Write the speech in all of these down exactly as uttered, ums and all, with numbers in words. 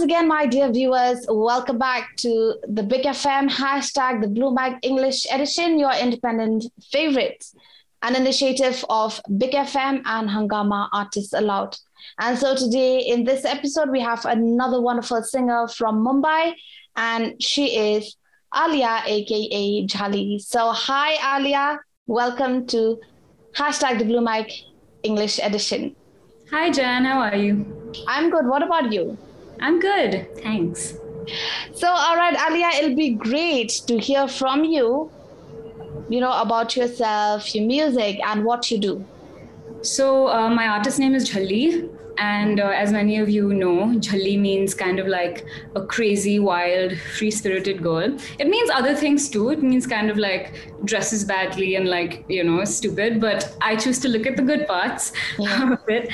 once again, my dear viewers, welcome back to the Big F M hashtag, the Blue Bag English edition, your independent favorites, an initiative of Big F M and Hangama Artists Allowed. And so today in this episode, we have another wonderful singer from Mumbai, and she is Alia, aka Jhalli. So hi, Alia. Welcome to hashtag the Blue Bag English edition. Hi, Jan. How are you? I'm good. What about you? I'm good. Thanks. So, all right, Alia, it'll be great to hear from you, you know, about yourself, your music, and what you do. So, uh, my artist name is Jhalli. And uh, as many of you know, Jhalli means kind of like a crazy, wild, free-spirited girl. It means other things too. It means kind of like dresses badly and like, you know, stupid, but I choose to look at the good parts yeah. of it.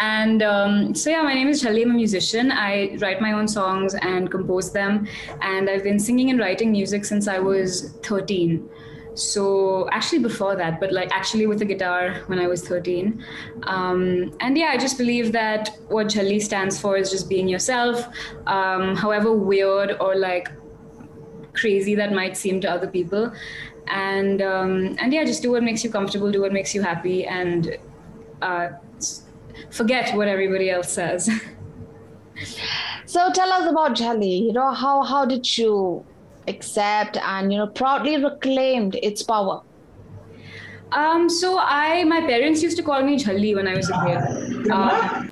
And um, so yeah, my name is Jhalli. I'm a musician. I write my own songs and compose them. And I've been singing and writing music since I was thirteen. So actually before that, but like actually with the guitar when I was thirteen. Um, and yeah, I just believe that what Jhalli stands for is just being yourself, um, however weird or like crazy that might seem to other people. And um, and yeah, just do what makes you comfortable, do what makes you happy, and uh, forget what everybody else says. So tell us about Jhalli. You know, how, how did you accept and, you know, proudly reclaimed its power? Um, so I, my parents used to call me Jhalli when I was a kid, uh,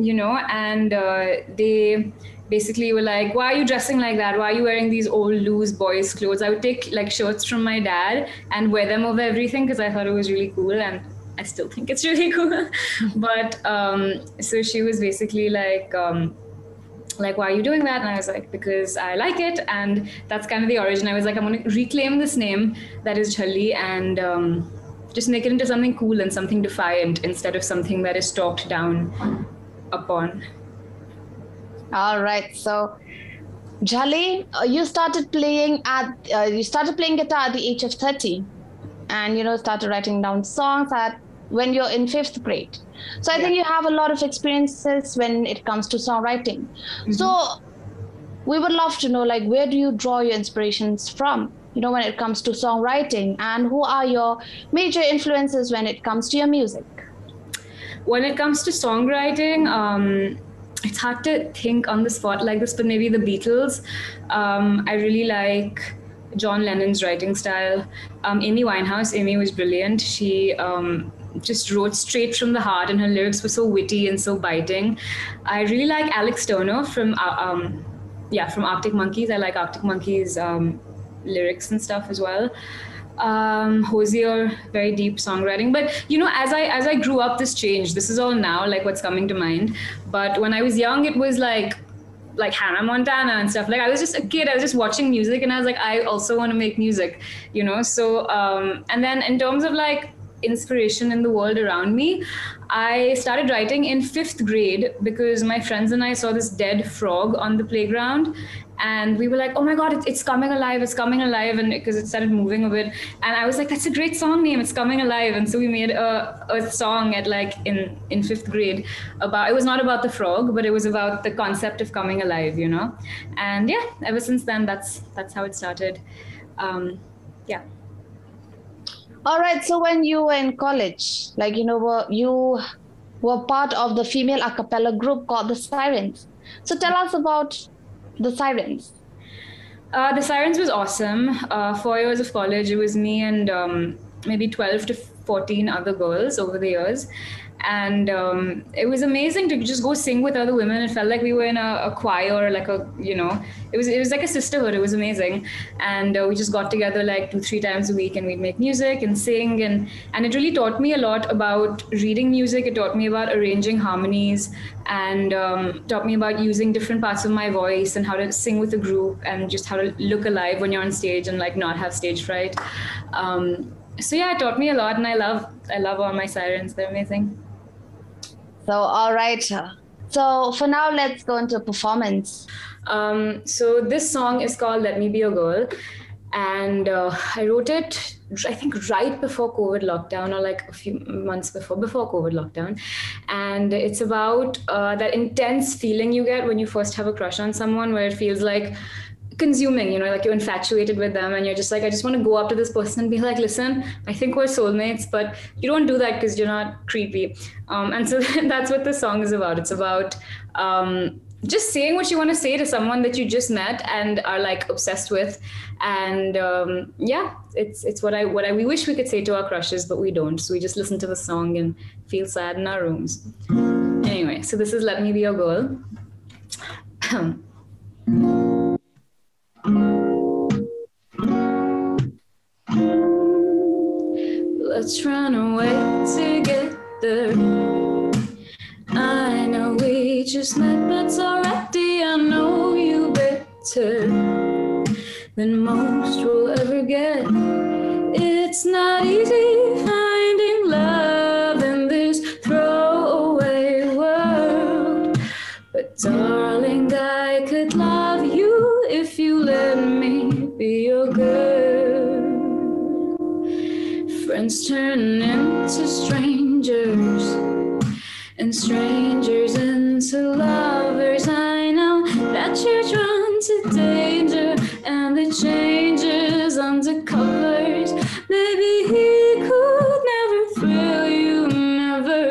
you know, and uh, they basically were like, why are you dressing like that? Why are you wearing these old loose boys clothes? I would take like shirts from my dad and wear them over everything because I thought it was really cool. And I still think it's really cool. But um, so she was basically like, um, like, why are you doing that? And I was like, because I like it. And that's kind of the origin. I was like, I'm going to reclaim this name that is Jhalli and um, just make it into something cool and something defiant instead of something that is talked down upon. All right. So, Jhalli, you started playing at uh, you started playing guitar at the age of thirteen, and you know started writing down songs at when you're in fifth grade. So I yeah. think you have a lot of experiences when it comes to songwriting. Mm-hmm. So we would love to know, like, where do you draw your inspirations from, you know, when it comes to songwriting, and who are your major influences when it comes to your music? When it comes to songwriting, um, it's hard to think on the spot like this, but maybe the Beatles. Um, I really like John Lennon's writing style. Um, Amy Winehouse, Amy was brilliant. She um, just wrote straight from the heart, and her lyrics were so witty and so biting. I really like Alex Turner from, uh, um, yeah, from Arctic Monkeys. I like Arctic Monkeys um, lyrics and stuff as well. Um, Hosier, very deep songwriting. But you know, as I as I grew up, this changed. This is all now, like what's coming to mind. But when I was young, it was like. like Hannah Montana and stuff. Like I was just a kid, I was just watching music and I was like, I also want to make music, you know? So, um, and then in terms of like inspiration in the world around me, I started writing in fifth grade because my friends and I saw this dead frog on the playground and we were like, oh my God, it's, it's coming alive, it's coming alive. And because it started moving a bit. And I was like, that's a great song name, it's coming alive. And so we made a, a song at like in, in fifth grade about, it was not about the frog, but it was about the concept of coming alive, you know? And yeah, ever since then, that's, that's how it started. Um, yeah. All right. So when you were in college, like, you know, were, you were part of the female a cappella group called The Sirens. So tell us about The Sirens. Uh, the Sirens was awesome. Uh, four years of college, it was me and um, maybe twelve to fourteen other girls over the years. And um, it was amazing to just go sing with other women. It felt like we were in a, a choir, like a, you know, it was it was like a sisterhood. It was amazing. And uh, we just got together like two, three times a week and we'd make music and sing. And, and it really taught me a lot about reading music. It taught me about arranging harmonies and um, taught me about using different parts of my voice and how to sing with a group and just how to look alive when you're on stage and like not have stage fright. Um, so yeah, it taught me a lot. And I love, I love all my Sirens. They're amazing. So, all right. So for now, let's go into performance. Um, so this song is called Let Me Be a Girl. And uh, I wrote it, I think, right before COVID lockdown, or like a few months before, before COVID lockdown. And it's about uh, that intense feeling you get when you first have a crush on someone, where it feels like consuming, you know, like you're infatuated with them and you're just like, I just want to go up to this person and be like, listen, I think we're soulmates, but you don't do that because you're not creepy. Um, and so that's what the song is about. It's about um, just saying what you want to say to someone that you just met and are like obsessed with. And um, yeah, it's it's what I what I we wish we could say to our crushes, but we don't. So we just listen to the song and feel sad in our rooms. Anyway, so this is Let Me Be Your Girl. Let's run away together. I know we just met, but already I know you better than most will ever get. It's not easy finding love in this throwaway world, but darling, I could love you if you let me be your girl. Friends turn into strangers, and strangers into lovers. I know that you're drawn to danger, and the changes under covers. Maybe he could never thrill you, never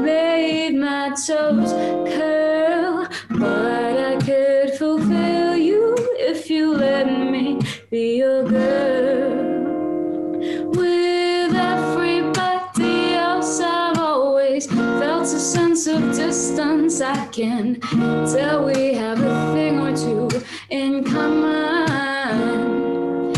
made my toes curl, but I could fulfill you if you let me be your girl. With felt a sense of distance. I can tell we have a thing or two in common,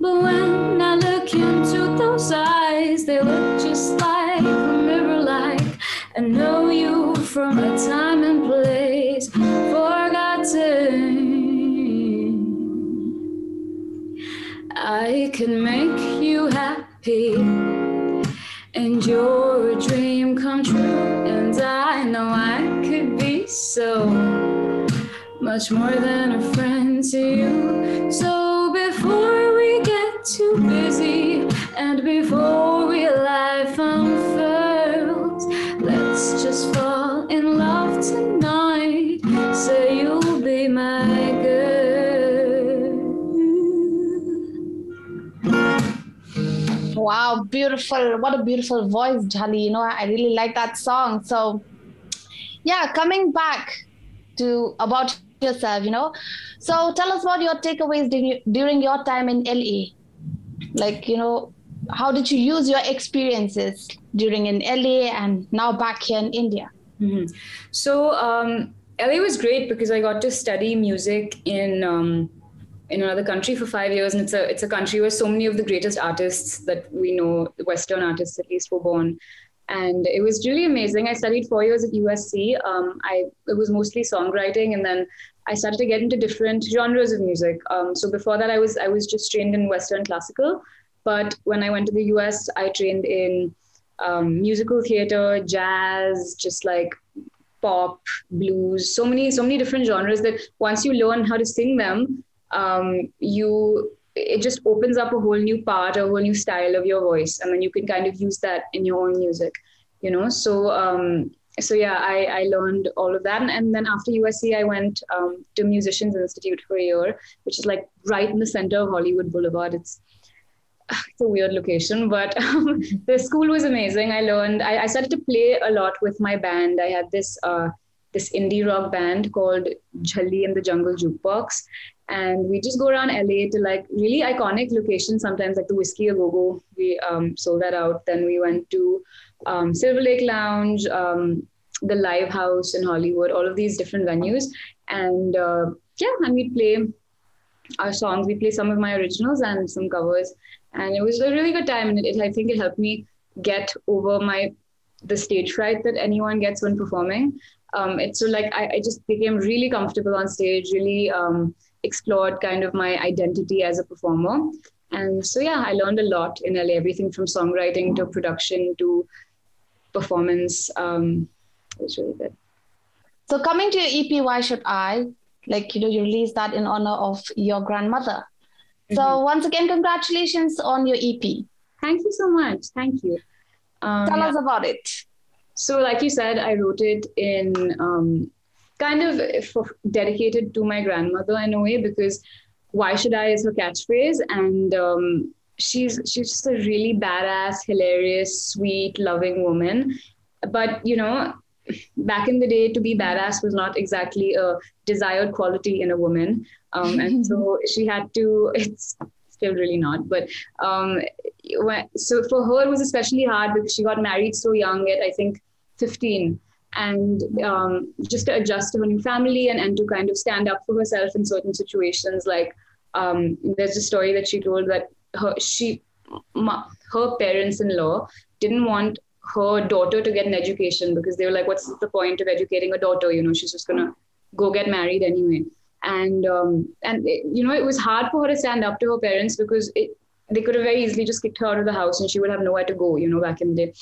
but when I look into those eyes, they look just like a mirror light. I know you from a time and place forgotten. I can make you happy, and you're a dream come true, and I know I could be so much more than a friend to you. So before we get too busy, and before real life unfurls, let's just fall in love tonight. Say you'll be my wow, beautiful. What a beautiful voice, Jhalli. You know, I really like that song. So, yeah, coming back to about yourself, you know. So tell us about your takeaways during your time in L A. Like, you know, how did you use your experiences during in L A and now back here in India? Mm-hmm. So um, L A was great because I got to study music in... Um, in another country for five years. And it's a, it's a country where so many of the greatest artists that we know, the Western artists at least, were born. And it was really amazing. I studied four years at U S C. Um, I, it was mostly songwriting. And then I started to get into different genres of music. Um, so before that, I was, I was just trained in Western classical. But when I went to the U S, I trained in um, musical theater, jazz, just like pop, blues, so many, so many different genres that once you learn how to sing them, Um, you, it just opens up a whole new part, a whole new style of your voice. And then you can kind of use that in your own music, you know? So, um, so yeah, I, I learned all of that. And, and then after U S C, I went um, to Musicians Institute for a year, which is like right in the center of Hollywood Boulevard. It's, it's a weird location, but um, the school was amazing. I learned, I, I started to play a lot with my band. I had this, uh, this indie rock band called Jhalli in the Jungle Jukebox. And we just go around L A to like really iconic locations sometimes, like the Whiskey A Go Go. We um, sold that out. Then we went to um, Silver Lake Lounge, um, the Live House in Hollywood, all of these different venues. And uh, yeah, and we play our songs. We play some of my originals and some covers. And it was a really good time. And it, I think it helped me get over my the stage fright that anyone gets when performing. Um, it's so like I, I just became really comfortable on stage, really... Um, explored kind of my identity as a performer. And so, yeah, I learned a lot in L A, everything from songwriting to production to performance. Um, it was really good. So coming to your E P, Why Should I? Like, you know, you released that in honor of your grandmother. Mm-hmm. So once again, congratulations on your E P. Thank you so much. Thank you. Um, Tell yeah. us about it. So like you said, I wrote it in um, kind of for, dedicated to my grandmother in a way, because "Why should I" is her catchphrase. And um, she's, she's just a really badass, hilarious, sweet, loving woman. But, you know, back in the day, to be badass was not exactly a desired quality in a woman. Um, and so she had to, it's still really not, but um, so for her, it was especially hard because she got married so young at, I think, fifteen. And um, just to adjust to her new family and, and to kind of stand up for herself in certain situations. Like um, there's a story that she told that her, she, ma, her parents-in-law didn't want her daughter to get an education because they were like, what's the point of educating a daughter? You know, she's just gonna go get married anyway. And, um, and it, you know, it was hard for her to stand up to her parents because it, they could have very easily just kicked her out of the house and she would have nowhere to go, you know, back in the day.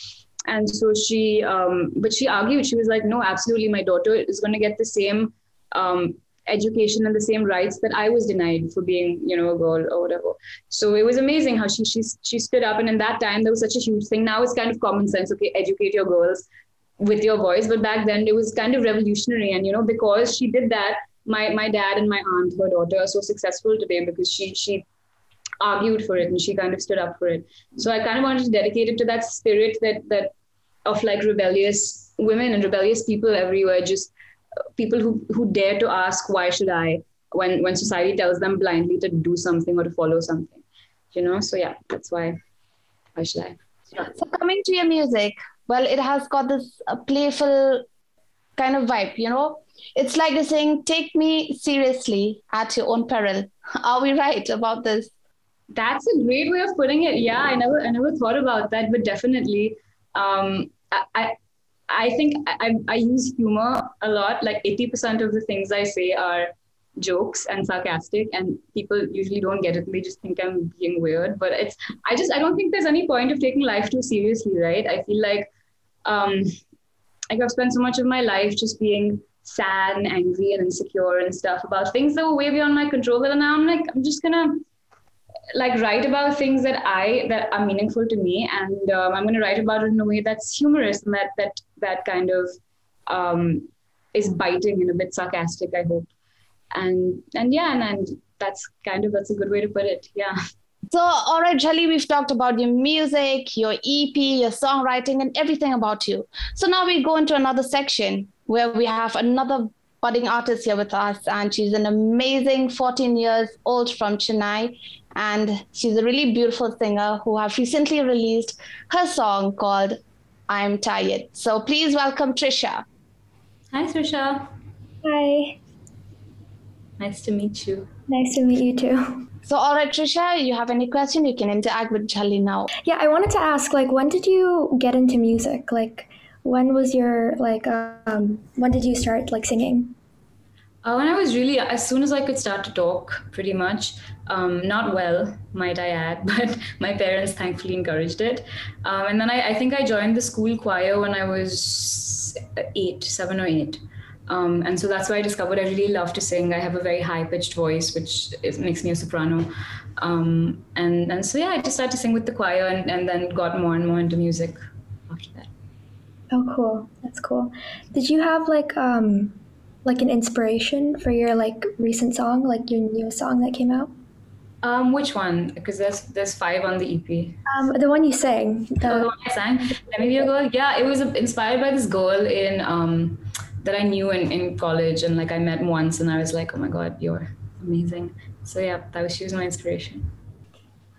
And so she, um, but she argued, she was like, no, absolutely. My daughter is going to get the same um, education and the same rights that I was denied for being, you know, a girl or whatever. So it was amazing how she, she, she stood up. And in that time, there was such a huge thing. Now it's kind of common sense. Okay, educate your girls with your voice. But back then it was kind of revolutionary. And, you know, because she did that, my, my dad and my aunt, her daughter, are so successful today because she, she, argued for it and she kind of stood up for it. So I kind of wanted to dedicate it to that spirit that that of like rebellious women and rebellious people everywhere, just people who, who dare to ask, why should I, when, when society tells them blindly to do something or to follow something, you know? So yeah, that's why, why should I? Yeah. So coming to your music, well, it has got this uh, playful kind of vibe, you know? It's like they're saying, take me seriously at your own peril. Are we right about this? That's a great way of putting it. Yeah, I never, I never thought about that, but definitely, um, I, I, I think I, I use humor a lot. Like eighty percent of the things I say are jokes and sarcastic, and people usually don't get it. They just think I'm being weird. But it's, I just, I don't think there's any point of taking life too seriously, right? I feel like, um, like I've spent so much of my life just being sad and angry and insecure and stuff about things that were way beyond my control. But now I'm like, I'm just gonna. like write about things that I, that are meaningful to me. And um, I'm going to write about it in a way that's humorous and that, that, that kind of um, is biting and a bit sarcastic, I hope. And, and yeah, and, and that's kind of, that's a good way to put it. Yeah. So, all right, Jhalli, we've talked about your music, your E P, your songwriting and everything about you. So now we go into another section where we have another budding artist here with us, and she's an amazing fourteen years old from Chennai, and she's a really beautiful singer who have recently released her song called I'm Tired. So please welcome Trisha. Hi, Trisha. Hi. Nice to meet you. Nice to meet you too. So, all right, Trisha, you have any question? You can interact with Jhalli now. Yeah, I wanted to ask, like, when did you get into music? Like, when was your, like, um, when did you start, like, singing? Uh, when I was really, as soon as I could start to talk, pretty much. Um, not well, might I add, but my parents thankfully encouraged it. Um, and then I, I think I joined the school choir when I was eight, seven or eight. Um, and so that's why I discovered I really love to sing. I have a very high-pitched voice, which is, makes me a soprano. Um, and, and so, yeah, I just started to sing with the choir and, and then got more and more into music after that. Oh, cool. That's cool. Did you have, like, um... like an inspiration for your like recent song, like your new song that came out? Um, which one? Because there's there's five on the E P. Um, the one you sang. The, oh, the one I sang. Let me be a girl. Yeah, it was inspired by this girl in um that I knew in, in college, and like I met once, and I was like, oh my god, you're amazing. So yeah, that was she was my inspiration.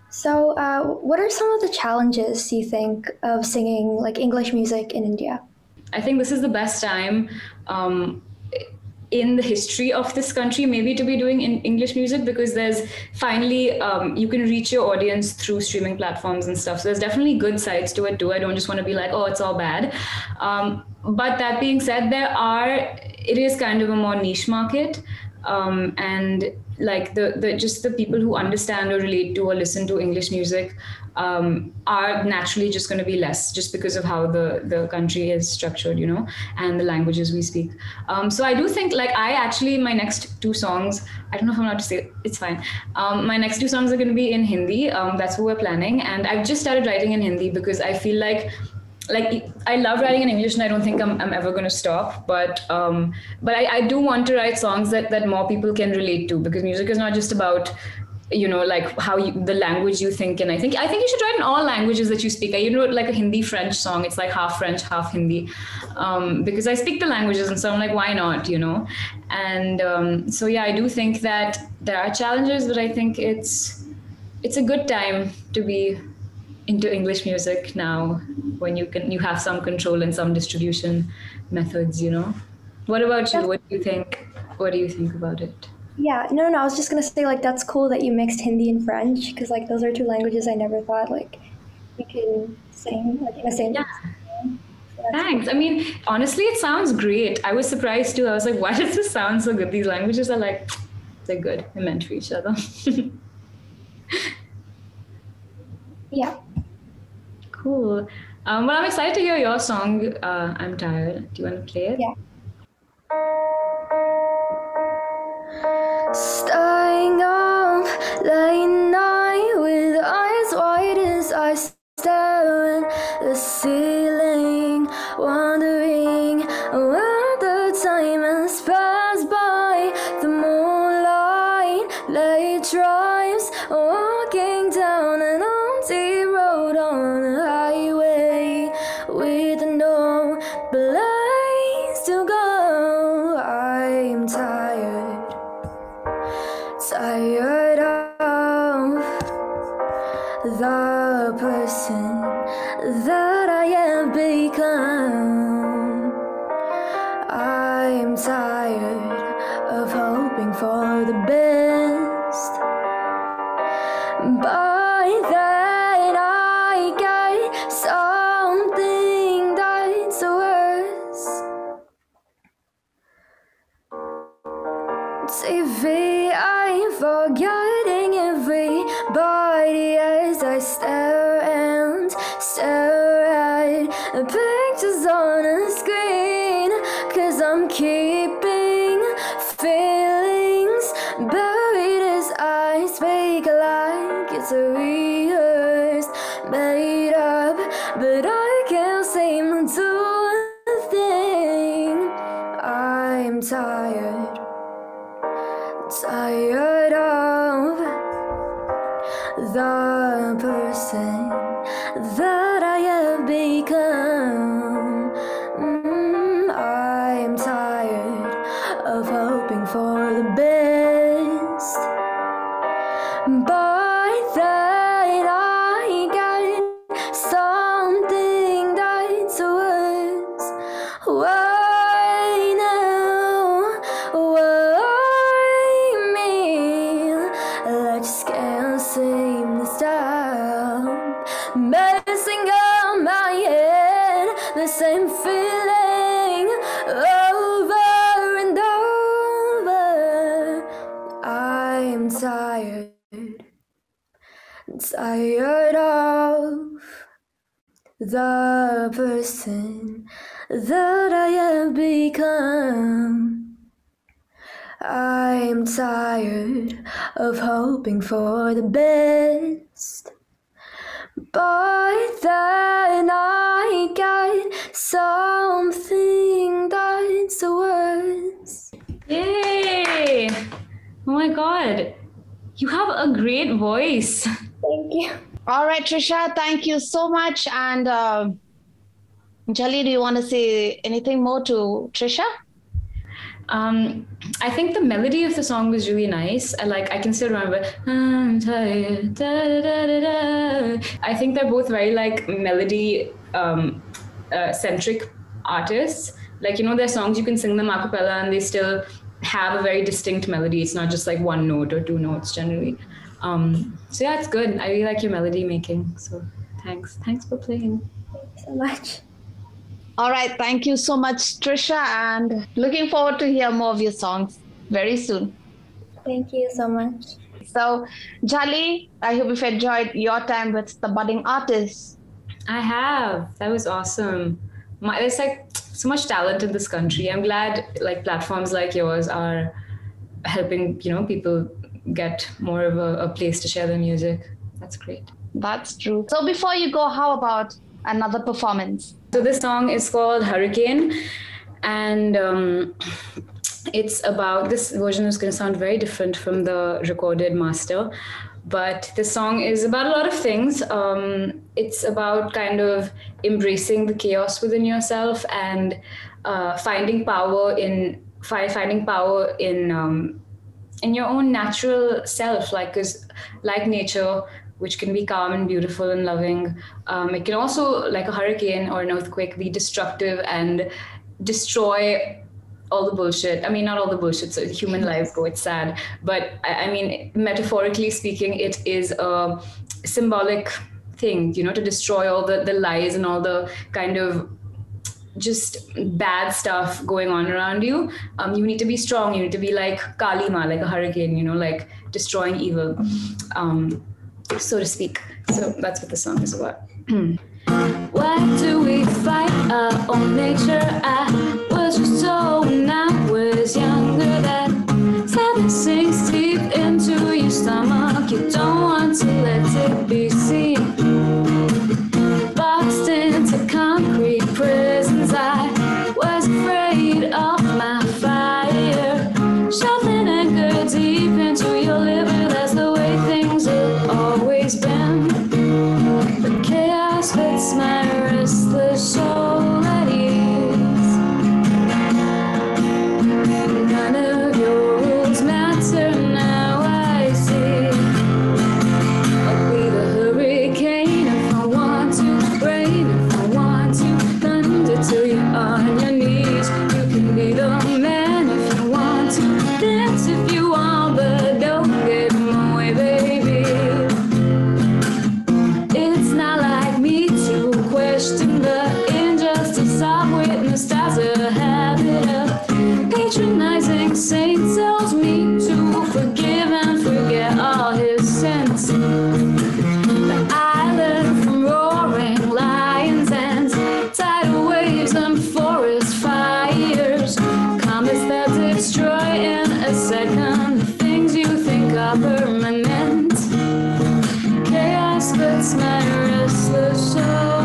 So, uh, what are some of the challenges you think of singing like English music in India? I think this is the best time. Um, in the history of this country, maybe to be doing in English music, because there's finally, um, you can reach your audience through streaming platforms and stuff. So there's definitely good sides to it too. I don't just want to be like, oh, it's all bad. Um, but that being said, there are, it is kind of a more niche market. Um, and like the, the just the people who understand or relate to or listen to English music um, are naturally just going to be less, just because of how the, the country is structured, you know, and the languages we speak. Um, so I do think, like, I actually, my next two songs, I don't know if I'm allowed to say it, it's fine. Um, my next two songs are going to be in Hindi. Um, that's what we're planning. And I've just started writing in Hindi because I feel like Like I love writing in English, and I don't think I'm, I'm ever going to stop. But um, but I, I do want to write songs that, that more people can relate to, because music is not just about, you know, like how you, the language you think. And I think I think you should write in all languages that you speak. I, you know, like a Hindi French song. It's like half French, half Hindi, um, because I speak the languages, and so I'm like, why not? You know, and um, so yeah, I do think that there are challenges, but I think it's it's a good time to be into English music now, when you can you have some control and some distribution methods, you know. What about you? What do you think? What do you think about it? Yeah, no, no. I was just gonna say, like, that's cool that you mixed Hindi and French, because like those are two languages I never thought like you can sing like in the same. Yeah. So thanks. Cool. I mean, honestly, it sounds great. I was surprised too. I was like, why does this sound so good? These languages are like, they're good. They're meant for each other. Yeah. Cool. Um, well, I'm excited to hear your song, uh, I'm Tired. Do you want to play it? Yeah. Staying up late night with eyes wide as I stare at the ceiling, wondering where the time has passed by. The moonlight late drives, walking down an empty road on a highway with no place to go. I'm tired, tired of the person that I have become. I'm tired of hoping for the best, but that something that's worse. T V, I'm forgetting everybody as I stare and stare at pictures on a screen, 'cause I'm keeping feelings buried as I speak, like it's a rehearsed, made up, but I can't seem to do a thing. I'm tired, tired of the person that I have become. Mm, I'm tired of hoping for the best, but then I got something that's worse. Why now? Why me? Life just can't seem to stop messing up my head. The same feeling over and over. I'm tired, tired of the person that I have become. I'm tired of hoping for the best, but then I got something that's worse. Yay! Oh my God, you have a great voice. Thank you. All right, Trisha, thank you so much. And uh, Jhalli, do you want to say anything more to Trisha? Um, I think the melody of the song was really nice. I like, I can still remember. I'm tired, da, da, da, da. I think they're both very like melody um, uh, centric artists. Like, you know, their songs, you can sing them a cappella and they still have a very distinct melody. It's not just like one note or two notes generally. Um, so yeah, it's good. I really like your melody making. So thanks. Thanks for playing. Thanks so much. All right. Thank you so much, Trisha. And looking forward to hear more of your songs. very soon. Thank you so much. So, Jhalli, I hope you've enjoyed your time with the budding artists. I have. That was awesome. My, there's like so much talent in this country. I'm glad like platforms like yours are helping, you know, people get more of a, a place to share their music. That's great. That's true. So before you go, how about another performance? So this song is called Hurricane, and um, it's about, this version is going to sound very different from the recorded master, but this song is about a lot of things. Um, it's about kind of embracing the chaos within yourself and uh, finding power in finding power in um, in your own natural self, like is like nature, which can be calm and beautiful and loving. Um, it can also, like a hurricane or an earthquake, be destructive and destroy all the bullshit. I mean, not all the bullshit, so human lives go, it's sad. But I, I mean, metaphorically speaking, it is a symbolic thing, you know, to destroy all the, the lies and all the kind of just bad stuff going on around you. Um, you need to be strong. You need to be like Kalima, like a hurricane, you know, like destroying evil, um, so to speak. So that's what the song is about. Why do we fight our own nature? I was just so when I was younger that sadness sinks deep into your stomach. You don't want to let it be seen. Boxed into concrete prisons, I was afraid of my fire. Shoveling anger deep into your liver, that's the way things have always been. The chaos hits my restless soul at ease. None of your rules matter now, I see. I'll be the hurricane if I want to, rain if I want to, thunder till you're on your knees. You can be the man if you want to, dance if you want, but don't get away, baby. It's not like me to question the injustice I've witnessed as a habit of patronizing saints. Tells me to forgive and forget all his sins. The island from roaring lions and tidal waves and forest fires. Comets that destroy in a second the things you think are permanent. Chaos puts my restless soul.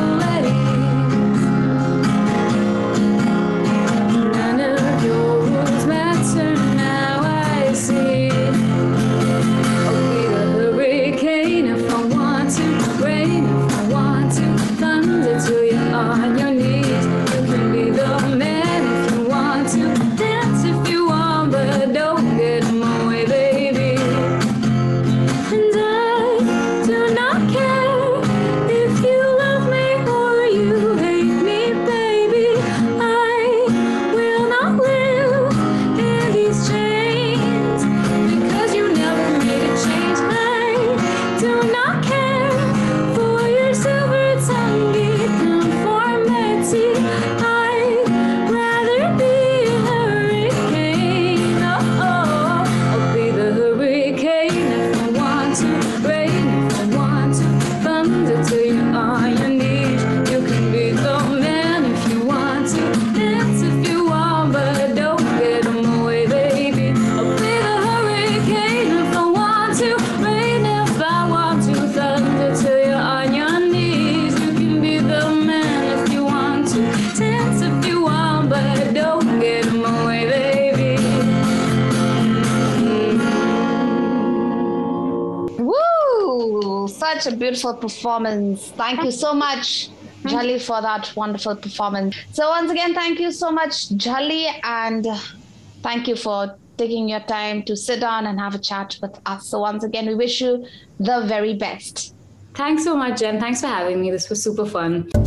Such a beautiful performance. Thank you so much, Jhalli, for that wonderful performance. So once again, thank you so much, Jhalli, and thank you for taking your time to sit down and have a chat with us. So once again, we wish you the very best. Thanks so much, Jen. Thanks for having me. This was super fun.